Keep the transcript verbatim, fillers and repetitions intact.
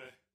today.